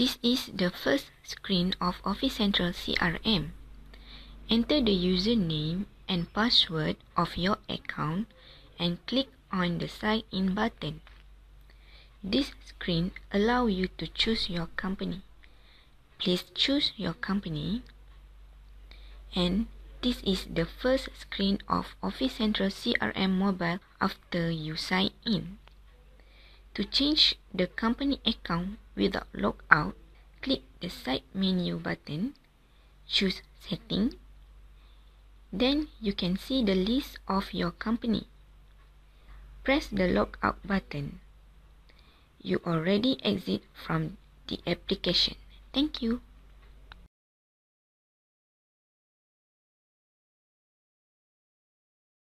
This is the first screen of OfficeCentral CRM. Enter the username and password of your account and click on the sign in button. This screen allows you to choose your company. Please choose your company. And this is the first screen of OfficeCentral CRM Mobile after you sign in. To change the company account without logout, click the side menu button, choose Settings. Then you can see the list of your company. Press the logout button. You already exit from the application. Thank you.